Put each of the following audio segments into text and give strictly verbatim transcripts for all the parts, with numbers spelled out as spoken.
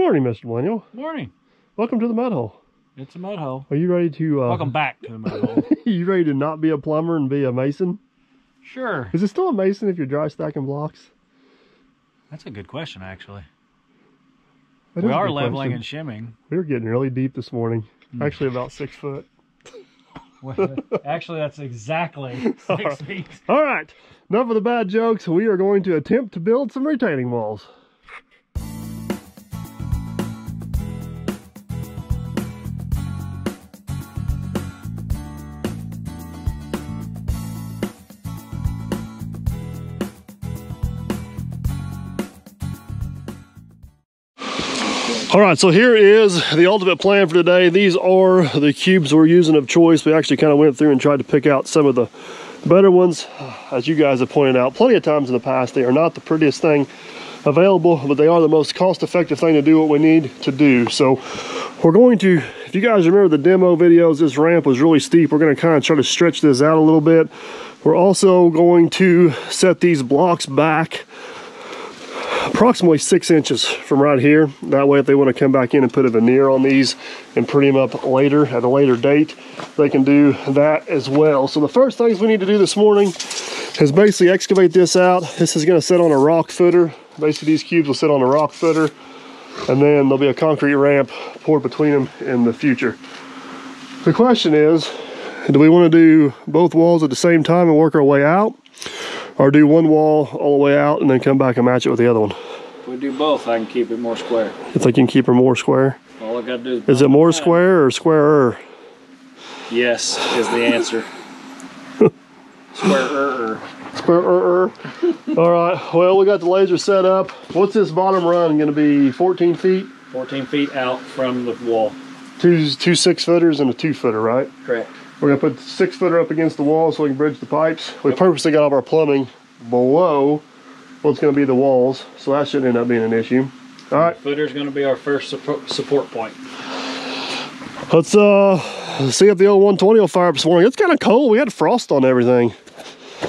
Morning, Mister Millennial. Morning. Welcome to the mud hole. It's a mud hole. Are you ready to... Uh, Welcome back to the mud hole. You ready to not be a plumber and be a mason? Sure. Is it still a mason if you're dry stacking blocks? That's a good question, actually. That we are leveling question. and shimming. We were getting really deep this morning. Mm. Actually, about six foot. Well, actually, that's exactly six All right. feet. All right. Enough of the bad jokes. We are going to attempt to build some retaining walls. All right, so here is the ultimate plan for today. These are the cubes we're using of choice. We actually kind of went through and tried to pick out some of the better ones. As you guys have pointed out plenty of times in the past, they are not the prettiest thing available, but they are the most cost-effective thing to do what we need to do. So we're going to, if you guys remember the demo videos, this ramp was really steep. We're going to kind of try to stretch this out a little bit. We're also going to set these blocks back approximately six inches from right here. That way, if they want to come back in and put a veneer on these and print them up later at a later date, they can do that as well. So the first things we need to do this morning is basically excavate this out. This is going to sit on a rock footer. Basically, these cubes will sit on a rock footer, and then there'll be a concrete ramp poured between them in the future. The question is, do we want to do both walls at the same time and work our way out? Or do one wall all the way out and then come back and match it with the other one? If we do both, I can keep it more square. You think you can keep her more square? All I gotta do is... Is it more square or squarer? Yes, is the answer. Squarer. Squarer. All right, well, we got the laser set up. What's this bottom run gonna be, fourteen feet? fourteen feet out from the wall. Two, two six footers and a two footer, right? Correct. We're gonna put the six footer up against the wall so we can bridge the pipes. We purposely got all of our plumbing below what's gonna be the walls, so that shouldn't end up being an issue. All right. The footer's gonna be our first support point. Let's uh, see if the old one twenty will fire up this morning. It's kinda cold, we had frost on everything.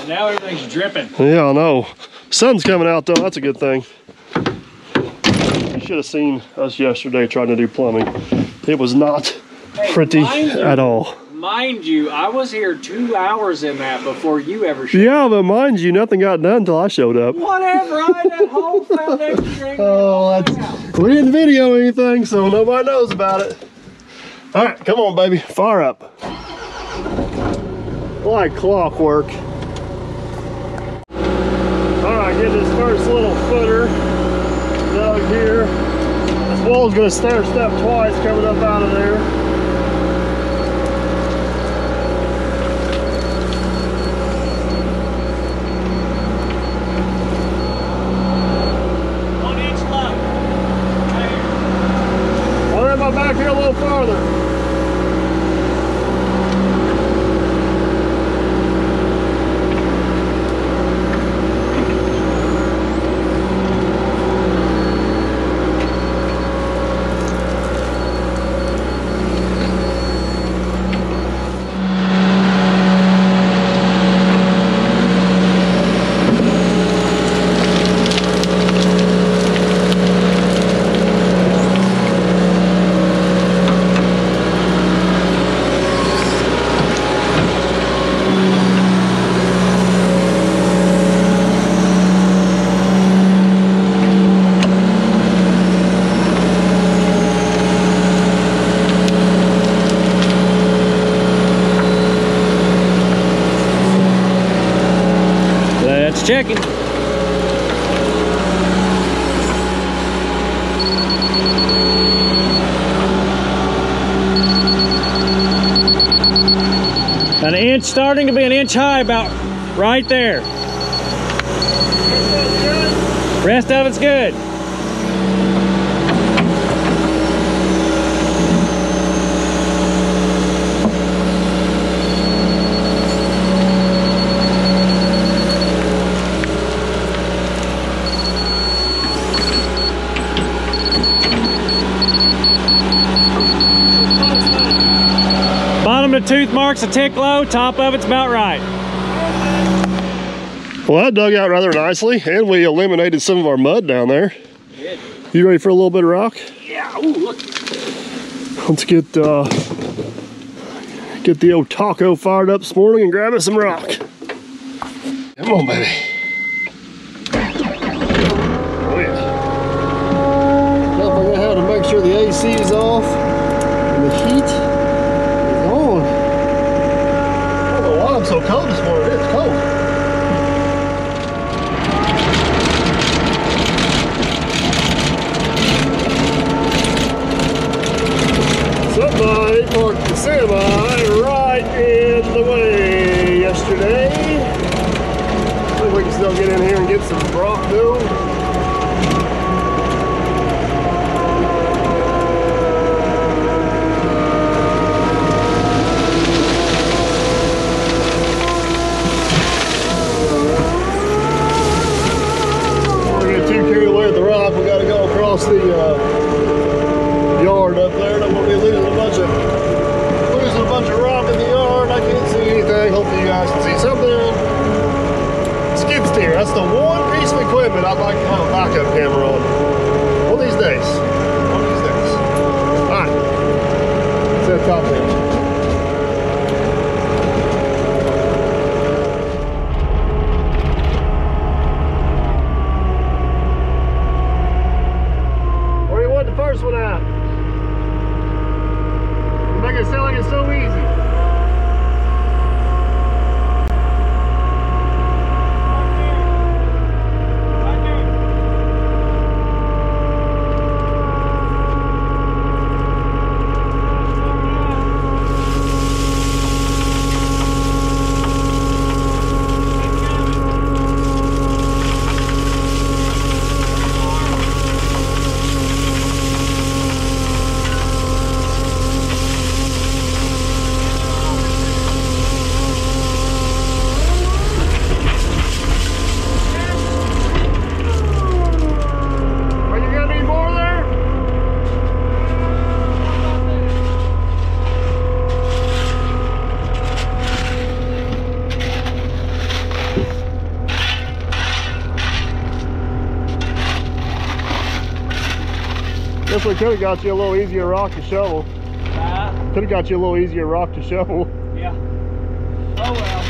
Now everything's dripping. Yeah, I know. Sun's coming out though, that's a good thing. You should have seen us yesterday trying to do plumbing. It was not hey, pretty at all. Mind you, I was here two hours in that before you ever showed yeah, up. Yeah, but mind you, nothing got done until I showed up. Whatever, I had that whole foundation drink. Oh, that's, we didn't video anything, so nobody knows about it. All right, come on, baby, fire up. Like clockwork. All right, get this first little footer dug here. This wall's gonna stair step twice coming up out of there. Checking. An inch, starting to be an inch high, about right there. Rest of it's good. The tooth marks a tick low, top of it's about right. Well, that dug out rather nicely, and we eliminated some of our mud down there. You ready for a little bit of rock? Oh, look. Let's get uh, get the old taco fired up this morning and grab us some rock. Come on, baby. Oh yeah. Now I got to make sure the A C is off and the heat is on. I don't know why I'm so cold this morning. It's cold. Somebody parked the semi right in the way yesterday. I think we can still get in here and get some rock though. We're gonna get too carried away with the rock. We gotta go across the uh, yard up there. Don't want to be losing. Losing a bunch of rock in the yard. I can't see anything. Hopefully you guys can see something. Skid steer. That's the one piece of equipment I'd like to have a backup camera on. One of these days. One of these days. Alright. It's that top edge. Definitely could have got you a little easier rock to shovel. Uh, could have got you a little easier rock to shovel. Yeah. Oh well.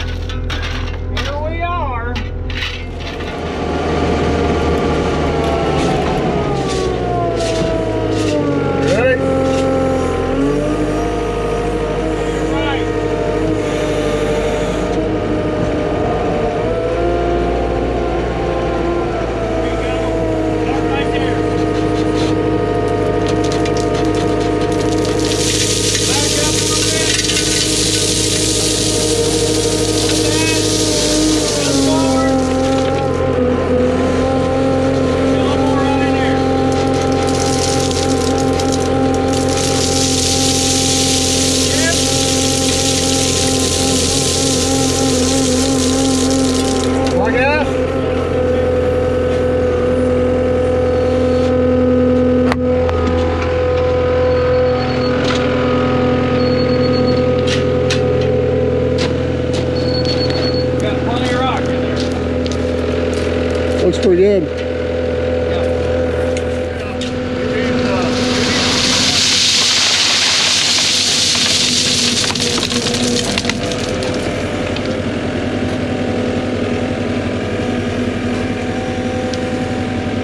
Here we are. Pretty good.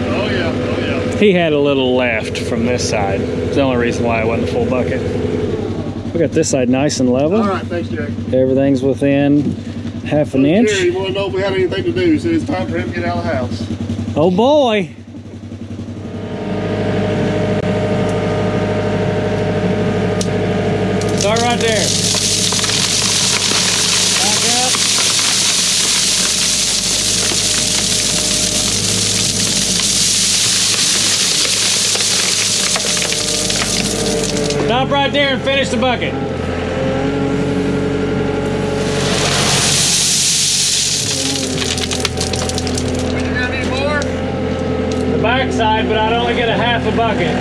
Oh yeah, oh yeah. He had a little left from this side. It's the only reason why it wasn't a full bucket. We got this side nice and level. All right, thanks, Jack. Everything's within half an inch. Jerry wouldn't know if we had anything to do, so it's time for him to get out of the house. Oh boy! Start right there. Back up. Stop right there and finish the bucket. Side, but I'd only get a half a bucket.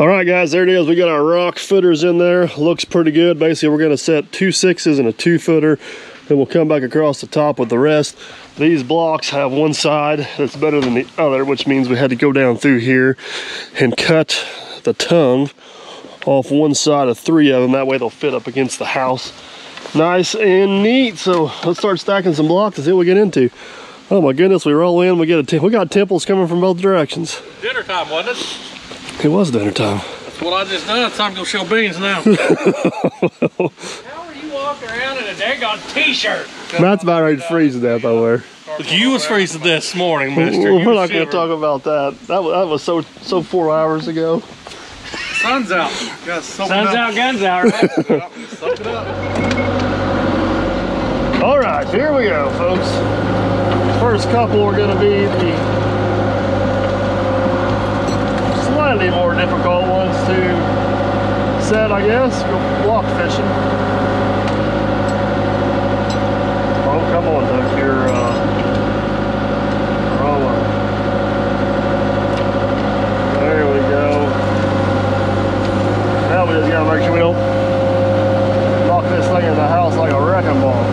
All right, guys, there it is. We got our rock footers in there. Looks pretty good. Basically, we're going to set two sixes and a two footer and we'll come back across the top with the rest. These blocks have one side that's better than the other, which means we had to go down through here and cut the tongue off one side of three of them. That way they'll fit up against the house. Nice and neat. So let's start stacking some blocks and see what we get into. Oh my goodness, we roll in, we get a we got temples coming from both directions. Dinner time, wasn't it? It was dinner time. That's what I just done. It's time to go show beans now. How are you walking around in a daggone t-shirt? Matt's about ready to freeze to death over there. You was freezing this morning, mister. We're not going to talk about that. That was, that was so so four hours ago. Sun's out. Sun's out, guns out, right? Suck it up. All right, here we go, folks. First couple are going to be the slightly more difficult ones to set, I guess. Go block fishing. Oh, come on, Doug, you're uh, rolling. There we go. Now we just got to make sure we don't knock this thing in the house like a wrecking ball.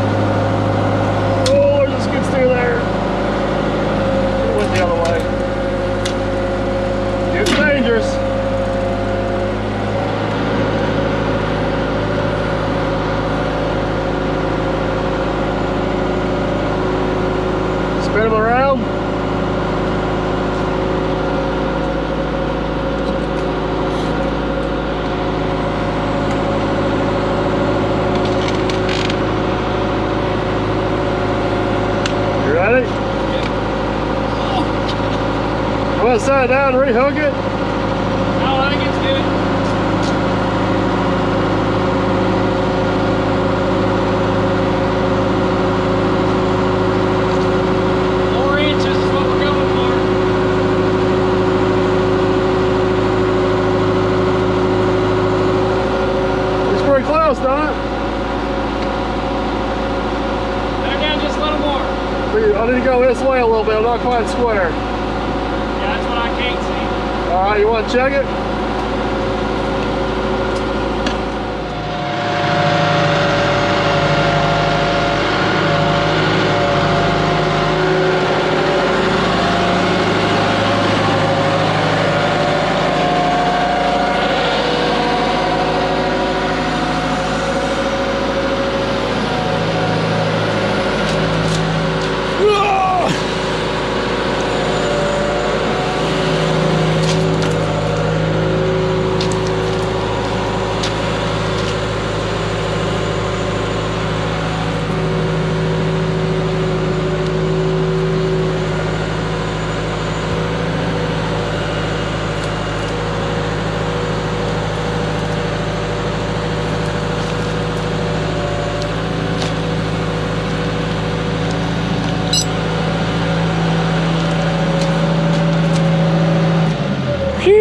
Side down, rehook it. No, I think it's good. Four inches is what we're going for. It's pretty close, Don. Back down just a little more. I need to go this way a little bit, I'm not quite square. All right, you want to check it?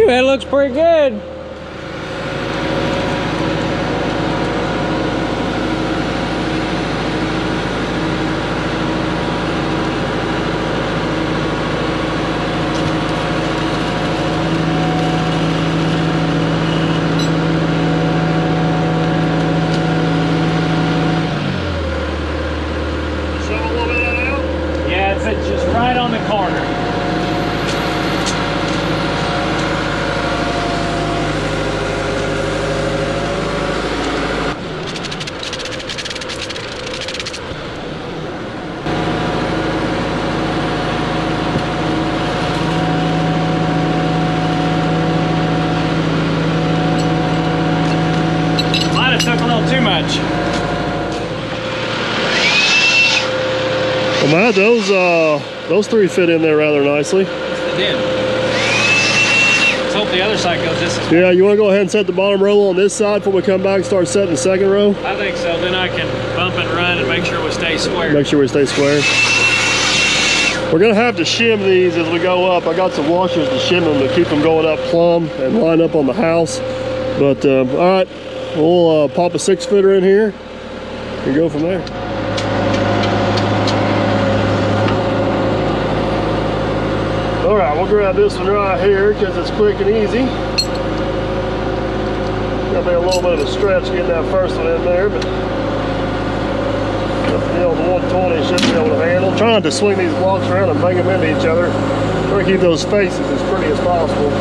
That looks pretty good. Those uh, those three fit in there rather nicely. They did. Let's hope the other side goes this way. Yeah, you want to go ahead and set the bottom row on this side before we come back and start setting the second row? I think so. Then I can bump and run and make sure we stay square. Make sure we stay square. We're going to have to shim these as we go up. I got some washers to shim them to keep them going up plumb and line up on the house. But um, all right, we'll uh, pop a six footer in here and go from there. All right, we'll grab this one right here because it's quick and easy. Gonna be a little bit of a stretch getting that first one in there, but the field one twenty should be able to handle. Trying to swing these blocks around and bang them into each other. Try to keep those spaces as pretty as possible.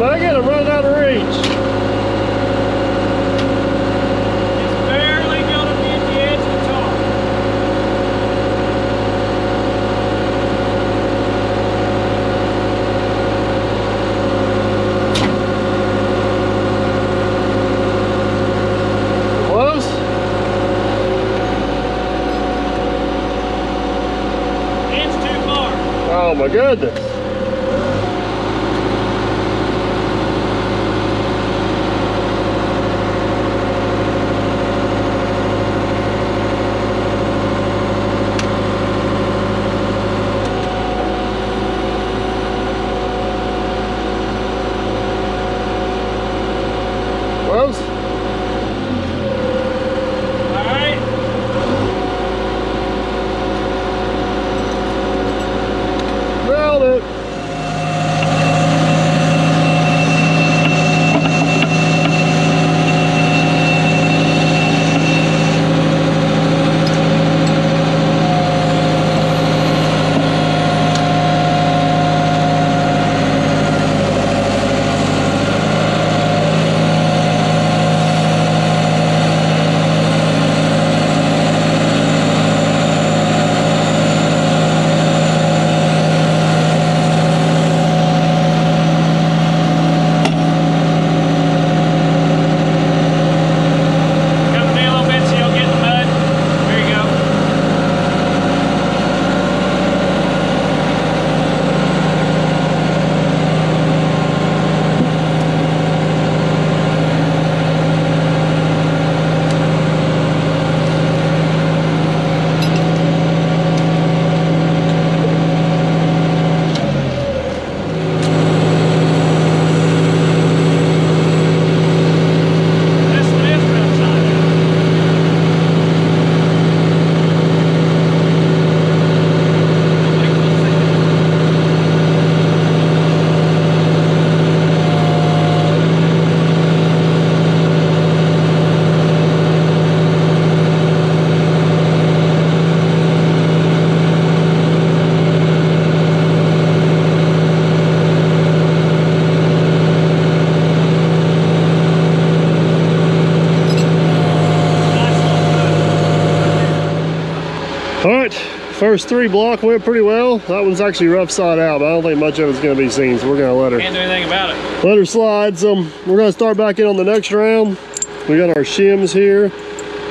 I gotta run out of reach. It's barely gonna be at the edge of the top. Close. It's too far. Oh my goodness. First three block went pretty well. That one's actually rough side out, but I don't think much of it's going to be seen, so we're going to let her. Can't do anything about it. Let her slide. So we're going to start back in on the next round. We got our shims here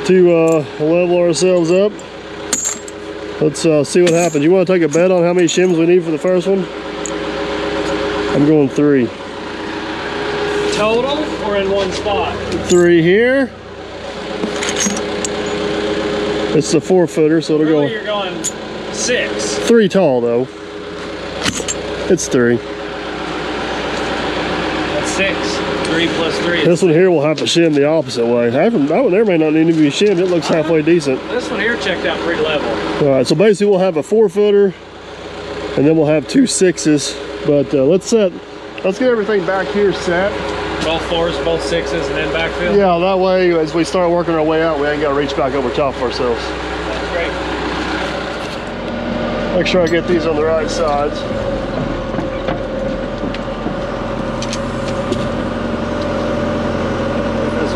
to uh, level ourselves up. Let's uh, see what happens. You want to take a bet on how many shims we need for the first one? I'm going three. Total or in one spot? Three here. It's a four footer, so it'll really go. You're going six. Three tall though. It's three. That's six. Three plus three. This one here will have to shim the opposite way. That one there may not need to be shimmed. It looks uh, halfway decent. This one here checked out pretty level. All right, so basically we'll have a four footer, and then we'll have two sixes. But uh, let's set. Let's get everything back here set. Both fours, both sixes, and then backfield? Yeah, that way, as we start working our way out, we ain't got to reach back over top of ourselves. That's great. Make sure I get these on the right sides.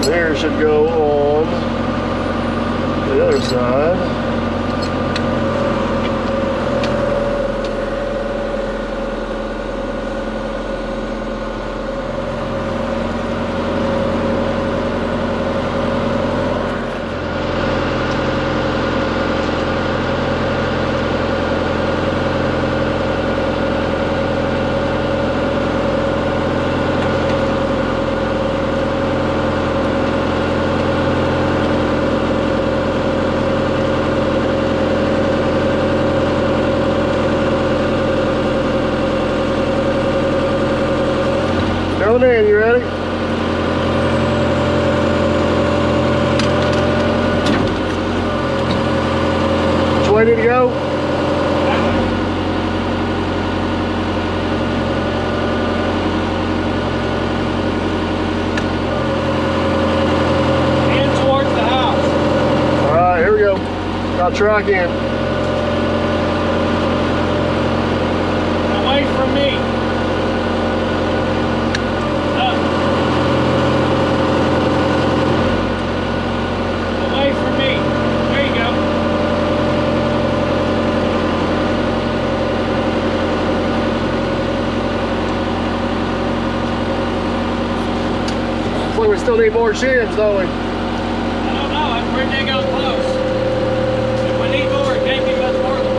This one here should go on the other side. already? Which way did it go? And towards the house. Alright, here we go. I'll try again. We still need more shims, don't we? I don't know. I've heard they go close. If we need more, it can't be much more than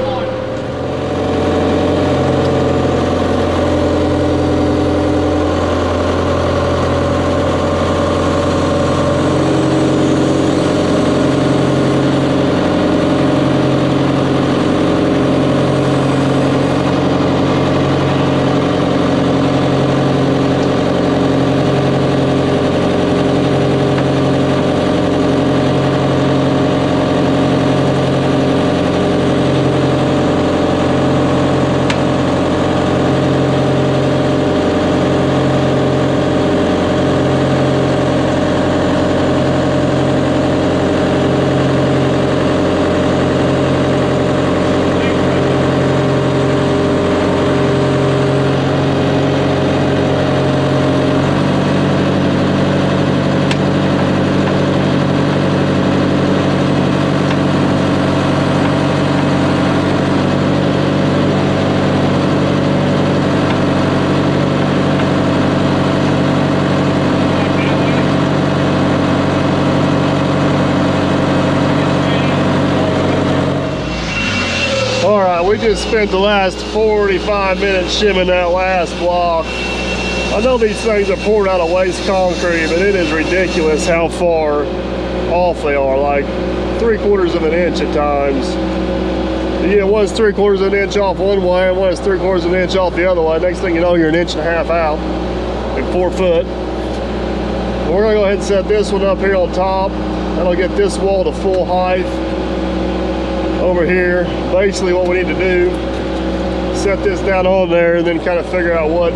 just spent the last forty-five minutes shimming that last block. I know these things are poured out of waste concrete, but it is ridiculous how far off they are, like three quarters of an inch at times. Yeah, one's three quarters of an inch off one way, and one's three quarters of an inch off the other way. Next thing you know, you're an inch and a half out and four foot. But we're gonna go ahead and set this one up here on top. That'll get this wall to full height. Over here, basically what we need to do, set this down on there and then kind of figure out what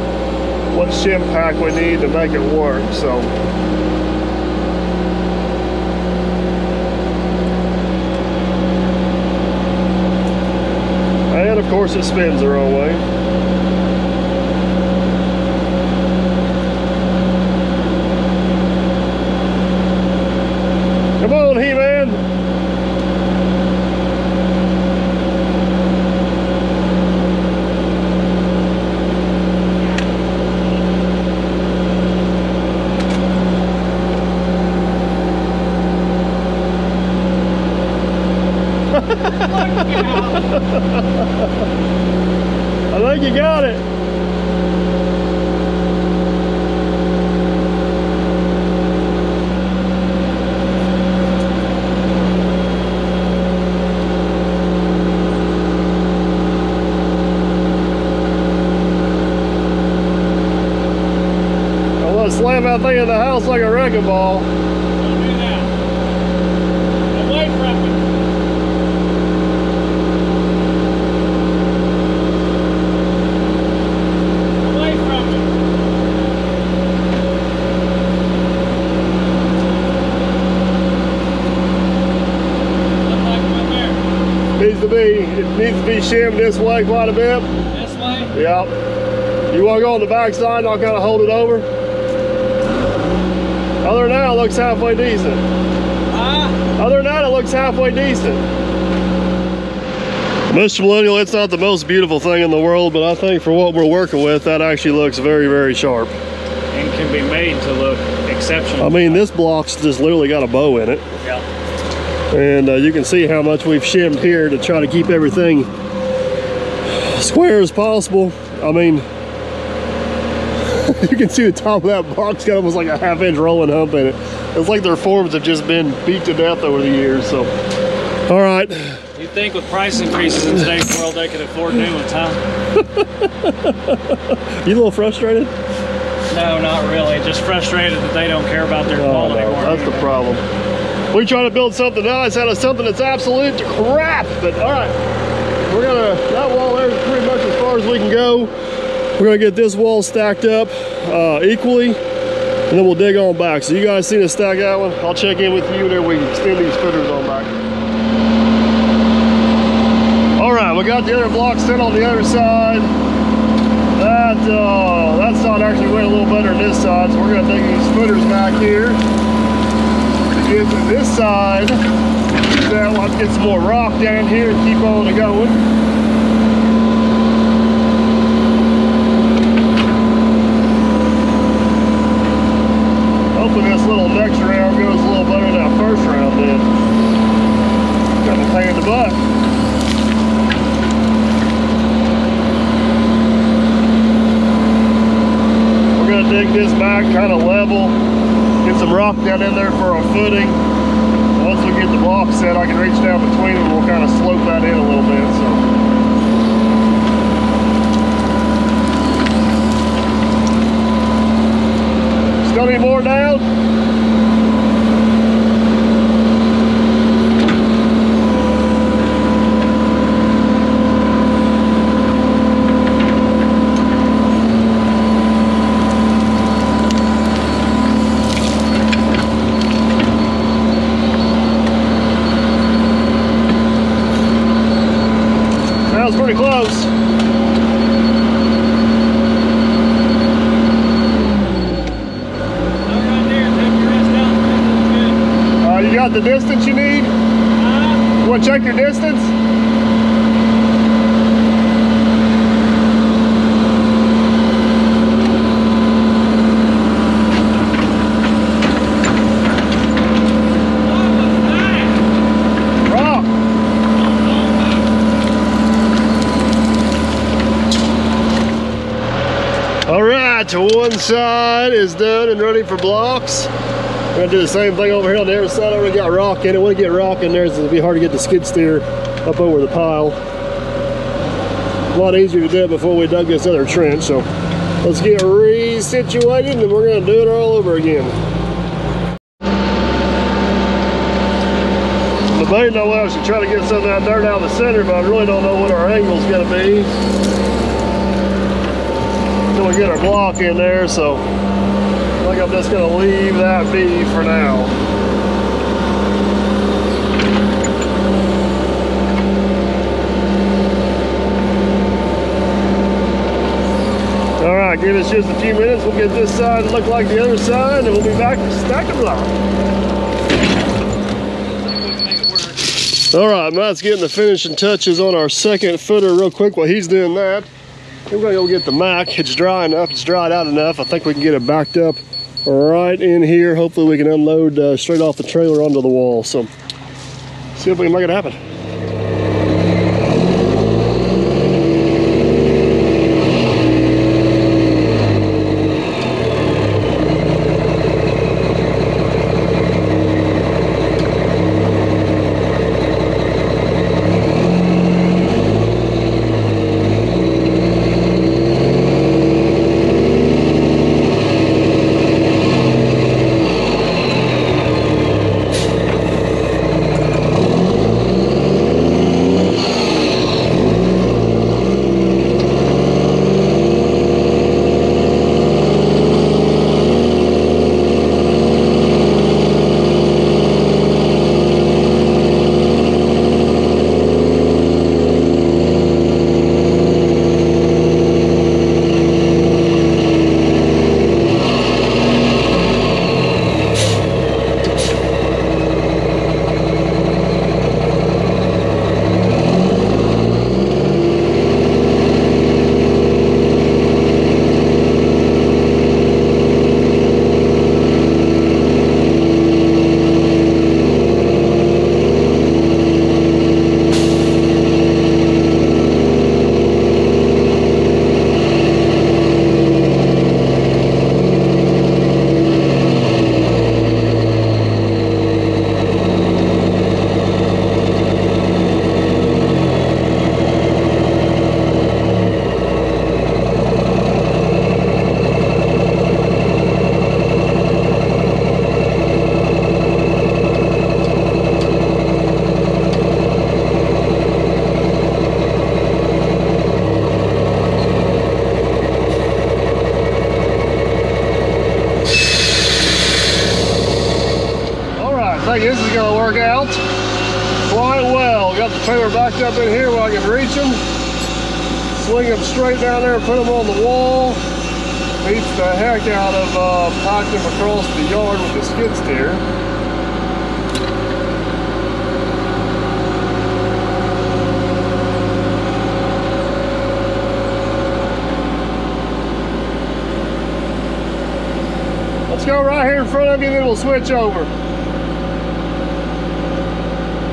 what shim pack we need to make it work. So and of course it spins the wrong way. Come on, He-Man. I think you got it. I want to slam that thing in the house like a wrecking ball. Shim this way quite a bit. This way? Yep. You want to go on the back side and I'll kind of hold it over? Other than that, it looks halfway decent. Uh, Other than that, it looks halfway decent. Mister Millennial, it's not the most beautiful thing in the world, but I think for what we're working with, that actually looks very, very sharp. And can be made to look exceptional. I mean, this block's just literally got a bow in it. Yeah. And uh, you can see how much we've shimmed here to try to keep everything square as possible. I mean, you can see the top of that box got almost like a half inch rolling hump in it. It's like their forms have just been beat to death over the years. So, all right. You'd think with price increases in today's world, they could afford new ones, huh? You a little frustrated? No, not really. Just frustrated that they don't care about their quality. No, no, that's the problem. We try to build something nice out of something that's absolute crap. But all right, we're gonna, that wall there is pretty much as far as we can go. We're gonna get this wall stacked up uh, equally, and then we'll dig on back. So you guys seen us stack that one? I'll check in with you there. We can extend these footers on back. All right, we got the other block set on the other side. That, uh, that side actually went a little better than this side, so we're going to take these footers back here to get to this side. Now let's get some more rock down here and keep on going. Hopefully this little next round goes a little better than that first round did. Got the thing in the butt. Dig this back kind of level, get some rock down in there for our footing. Once we get the block set, I can reach down between them and we'll kind of slope that in a little bit. So, still need more down. Pretty close. Uh, you got the distance you need? Uh, you want to check your distance? One side is done and ready for blocks. We're gonna do the same thing over here on the other side. I already got rock in it. When you get rock in there, it'll be hard to get the skid steer up over the pile. A lot easier to do it before we dug this other trench. So let's get resituated and we're gonna do it all over again. I don't know what I should try to get something out there down the center, but I really don't know what our angle's gonna be. We get our block in there, so I think I'm just going to leave that be for now. All right, give us just a few minutes. We'll get this side to look like the other side, and we'll be back to stack the block. All right, Matt's getting the finishing touches on our second footer real quick while he's doing that. We're gonna go get the Mac. It's dry enough, it's dried out enough. I think we can get it backed up right in here. Hopefully we can unload uh, straight off the trailer onto the wall. So see if we can make it happen. like this is going to work out quite well. Got the trailer backed up in here where I can reach them. Swing them straight down there and put them on the wall. Beats the heck out of uh, packing them across the yard with the skid steer. Let's go right here in front of you, then we'll switch over.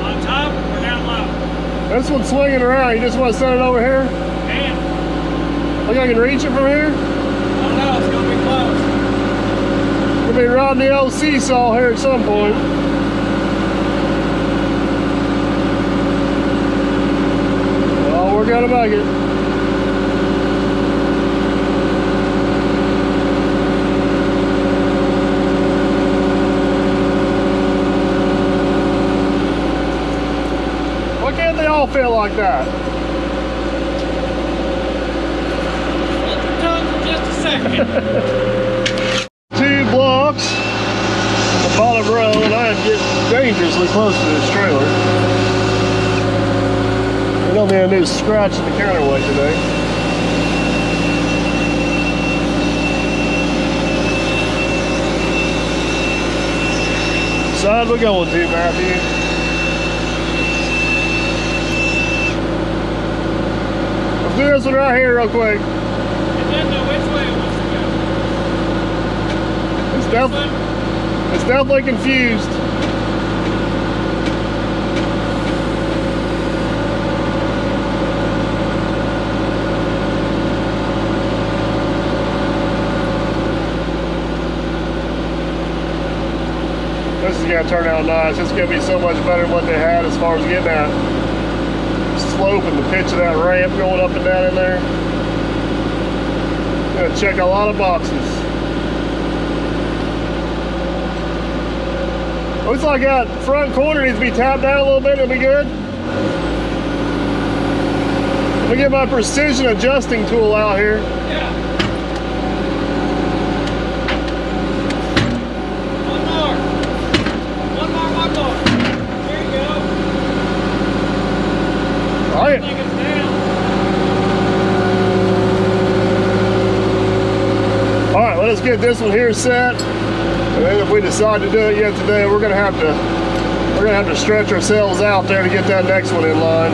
On top or down low? This one's swinging around. You just want to set it over here? Damn. Think I can reach it from here? I don't know. It's going to be close. We'll be riding the old seesaw here at some point. Oh, we're going to make it. Feel like that. Let them done for just a second. Two blocks on the bottom row, and I am getting dangerously close to this trailer. There's gonna be a new scratch in the counterweight today. Side we're going to, Matthew. Do this one right here real quick. It doesn't know which way it wants to go. It's, def it's definitely confused. This is gonna turn out nice. It's gonna be so much better than what they had as far as getting at slope and the pitch of that ramp going up and down in there. Gonna check a lot of boxes. Looks like that front corner needs to be tapped down a little bit, it'll be good. Let me get my precision adjusting tool out here. Yeah. Get this one here set, and then if we decide to do it yet today, we're gonna have to we're gonna have to stretch ourselves out there to get that next one in line.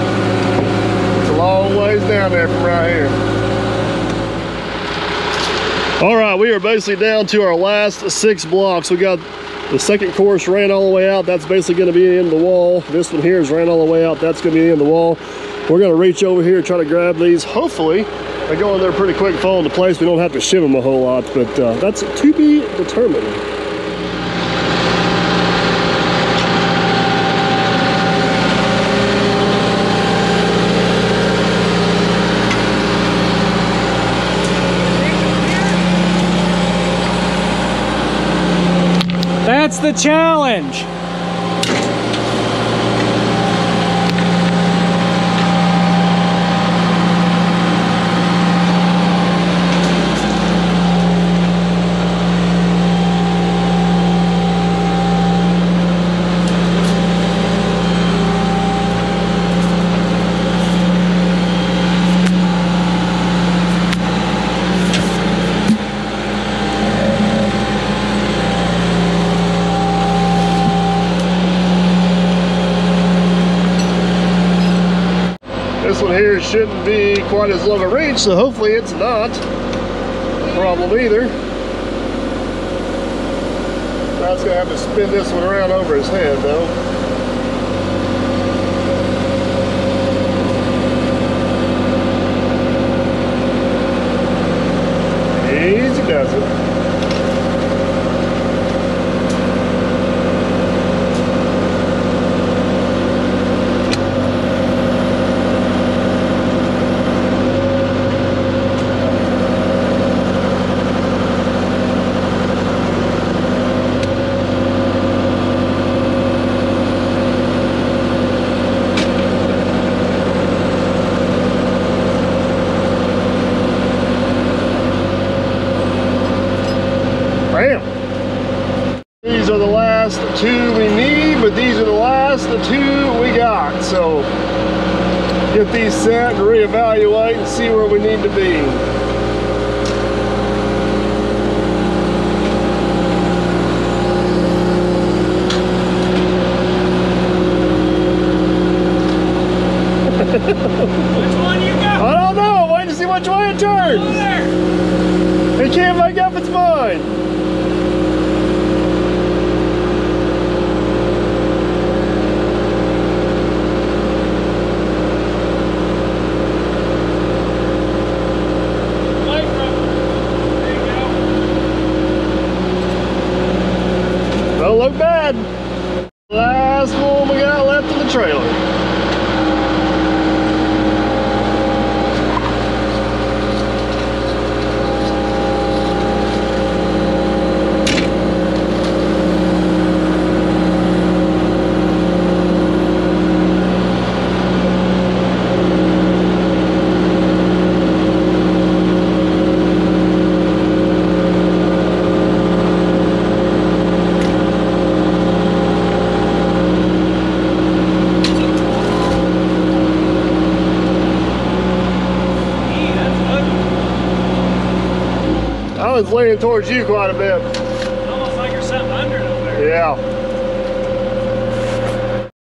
It's a long ways down there from right here. All right, we are basically down to our last six blocks. We got the second course ran all the way out. That's basically going to be in the wall. This one here is ran all the way out. That's going to be in the wall. We're going to reach over here and try to grab these. Hopefully they go in there pretty quick, fall into place. We don't have to shiv them a whole lot, but uh, that's to be determined. That's the challenge. Shouldn't be quite as long a reach, so hopefully it's not a problem either. That's gonna have to spin this one around over his head though. Easy does it. Two we need, but but these are the last the two we got, so get these set and reevaluate and see where we need to be. Which one you got? I don't know. I'm waiting to see which way it turns. Over there. It can't make up its mind. There you go. Don't look bad. Last one we got left in the trailer. It's laying towards you quite a bit. Almost like there's something under it over there. Yeah.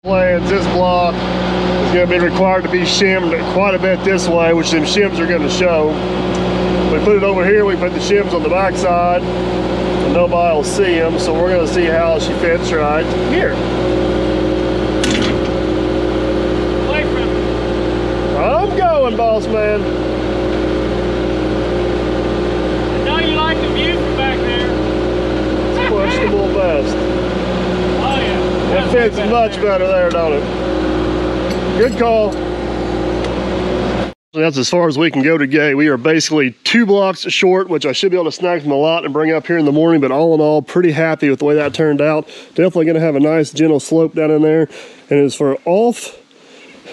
Plans, this block is going to be required to be shimmed quite a bit this way, which them shims are going to show. We put it over here, we put the shims on the back side, and nobody will see them, so we're going to see how she fits right here. Play from it. I'm going, boss man. Best. Oh, yeah. It fits much better there, don't it? Good call. So that's as far as we can go today. We are basically two blocks short, which I should be able to snag from the lot and bring up here in the morning, but all in all, pretty happy with the way that turned out. Definitely going to have a nice gentle slope down in there. And as for off,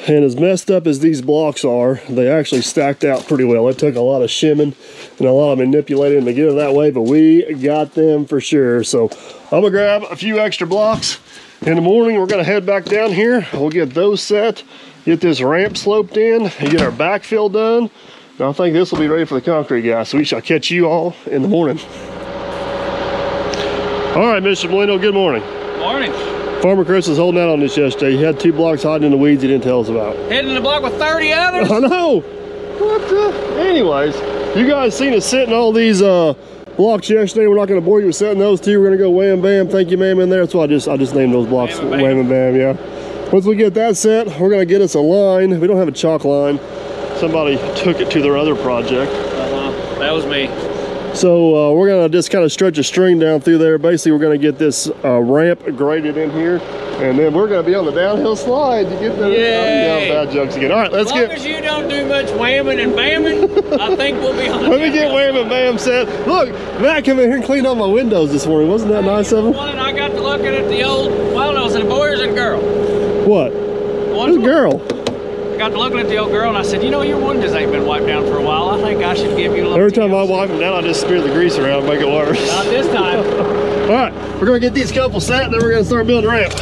and as messed up as these blocks are, they actually stacked out pretty well. It took a lot of shimming and a lot of manipulating to get it that way, but we got them for sure. So I'm gonna grab a few extra blocks. In the morning, we're gonna head back down here. We'll get those set, get this ramp sloped in, and get our backfill done. And I think this will be ready for the concrete, guys. So we shall catch you all in the morning. All right, Mister Millennial, good morning. Morning. Farmer Chris was holding out on this yesterday. He had two blocks hiding in the weeds he didn't tell us about. Hidden in the block with thirty others? I know. What the? Anyways, you guys seen us setting all these uh, blocks yesterday. We're not going to bore you with setting those two. We're going to go wham bam, thank you ma'am in there. That's why I just, I just named those blocks wham and, wham and bam, yeah. Once we get that set, we're going to get us a line. We don't have a chalk line. Somebody took it to their other project. Uh-huh. That was me. So uh, we're gonna just kind of stretch a string down through there. Basically, we're gonna get this uh, ramp graded in here, and then we're gonna be on the downhill slide to get the Yay. Down bad jokes again. All right, let's get. As long get, as you don't do much whamming and bamming, I think we'll be on the Let me get wham and bam set. Look, Matt came in here and cleaned all my windows this morning. Wasn't that hey, nice of him? One, I got to looking at the old, well, no, it was a boy or a girl. What? What's a girl? Got to looking at the old girl and I said, you know, your windows ain't been wiped down for a while. I think I should give you a little Every time I wipe them down, I just smear the grease around and make it worse. Not this time. All right, we're going to get these couple set and then we're going to start building a ramp.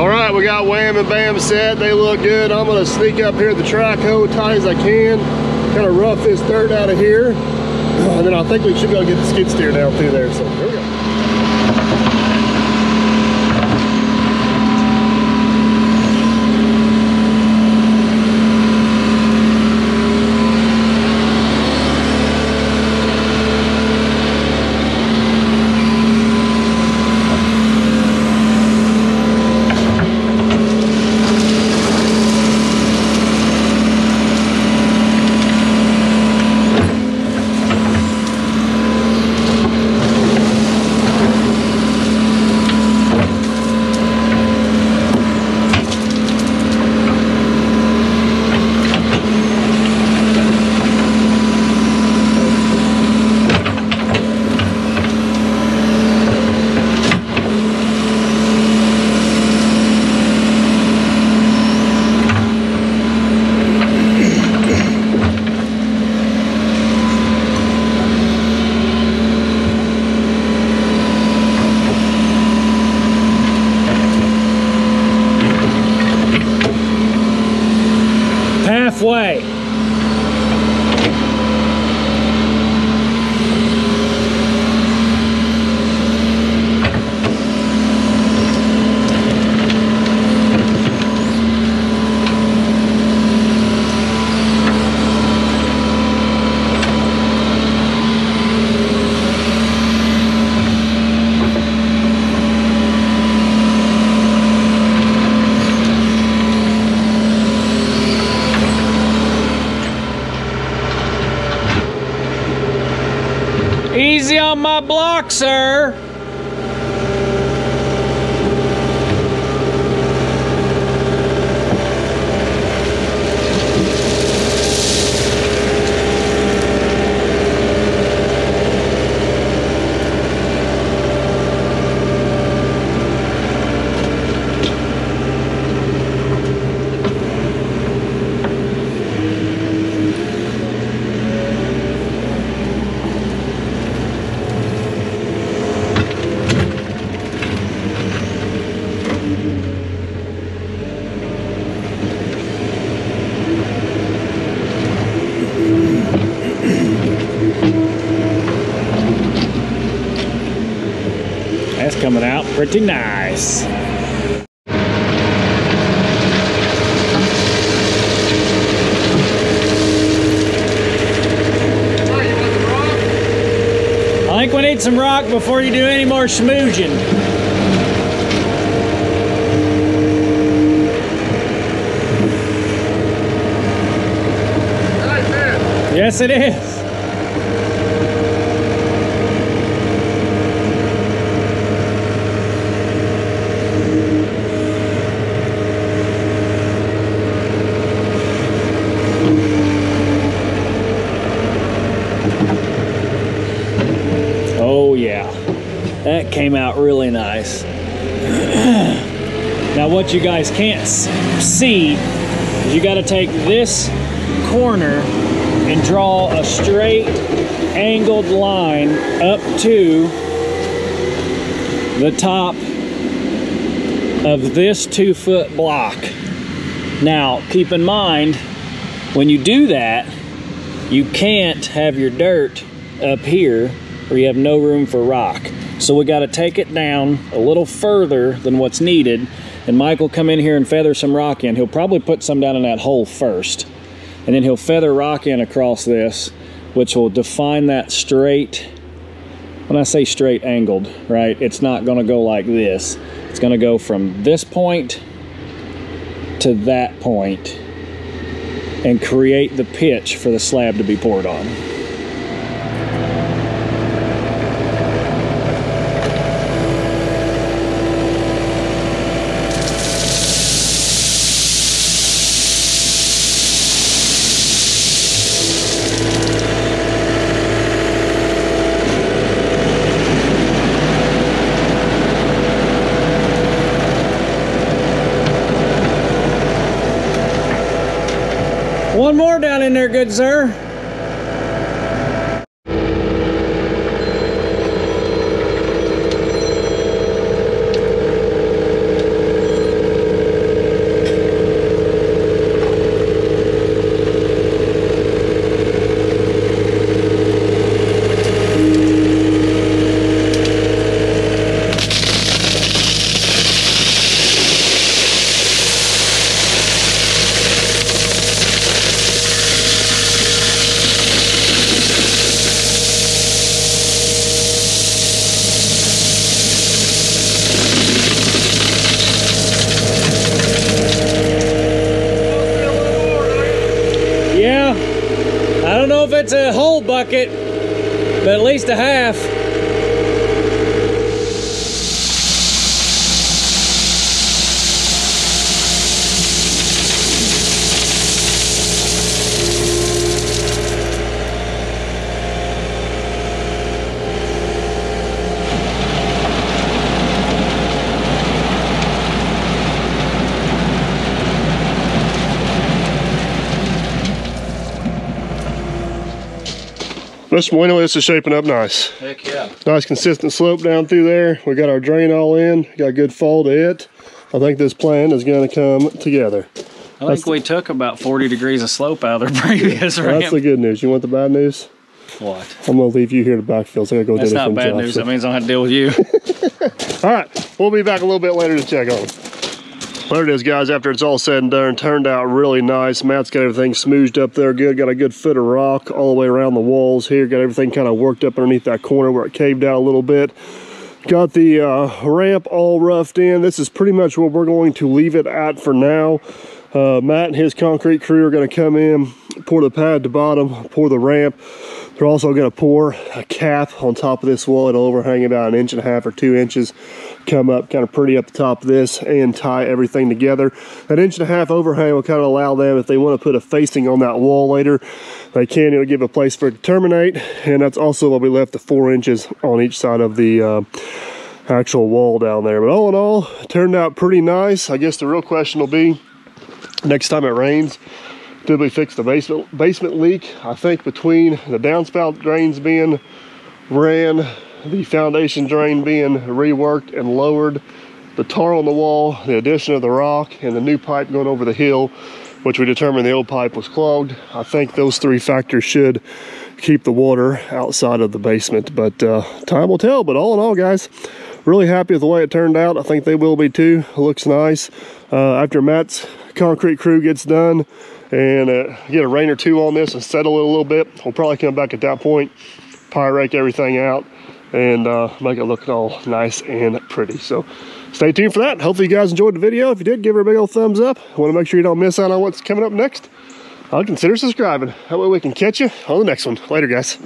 All right, we got wham and bam set. They look good. I'm going to sneak up here at the track hoe tight as I can, kind of rough this dirt out of here. And then I think we should be able to get the skid steer down through there. So here we go. on my block, sir. Coming out pretty nice. I think we need some rock before you do any more schmoozing. Yes, it is. That came out really nice. Now what you guys can't see is you got to take this corner and draw a straight angled line up to the top of this two foot block. Now keep in mind, when you do that, you can't have your dirt up here or you have no room for rock. So we gotta take it down a little further than what's needed, and Mike will come in here and feather some rock in. He'll probably put some down in that hole first, and then he'll feather rock in across this, which will define that straight, when I say straight angled, right? It's not gonna go like this. It's gonna go from this point to that point and create the pitch for the slab to be poured on. One more down in there, good sir. It's a whole bucket, but at least a half. Mister Bueno, this is shaping up nice. Heck yeah. Nice consistent slope down through there. We got our drain all in, got a good fall to it. I think this plan is gonna come together. I that's think we took about forty degrees of slope out of the previous yeah, ramp. That's the good news. You want the bad news? What? I'm gonna leave you here to backfill, so I gotta go do this. That's not bad news, so. That means I don't have to deal with you. All right, we'll be back a little bit later to check on it. There it is, guys. After it's all said and done, turned out really nice. Matt's got everything smooshed up there good. Got a good foot of rock all the way around the walls here. Got everything kind of worked up underneath that corner where it caved out a little bit. Got the uh, ramp all roughed in. This is pretty much what we're going to leave it at for now. Uh, Matt and his concrete crew are going to come in, pour the pad to bottom, pour the ramp. We're also going to pour a cap on top of this wall. It'll overhang about an inch and a half or two inches, come up kind of pretty up the top of this and tie everything together. That inch and a half overhang will kind of allow them, if they want to put a facing on that wall later, they can. It'll give a place for it to terminate, and that's also what we left the four inches on each side of the uh, actual wall down there. But all in all, it turned out pretty nice. I guess the real question will be, next time it rains, did we fix the basement basement leak? I think between the downspout drains being ran, the foundation drain being reworked and lowered, the tar on the wall, the addition of the rock, and the new pipe going over the hill, which we determined the old pipe was clogged, I think those three factors should keep the water outside of the basement. But uh, time will tell. But all in all, guys, really happy with the way it turned out. I think they will be too. It looks nice. Uh, after Matt's concrete crew gets done and uh, get a rain or two on this and settle it a little bit, we'll probably come back at that point, pyrake everything out, and uh, make it look all nice and pretty. So stay tuned for that. Hopefully you guys enjoyed the video. If you did, give her a big old thumbs up. I want to make sure you don't miss out on what's coming up next. I'll consider subscribing. That way we can catch you on the next one. Later, guys.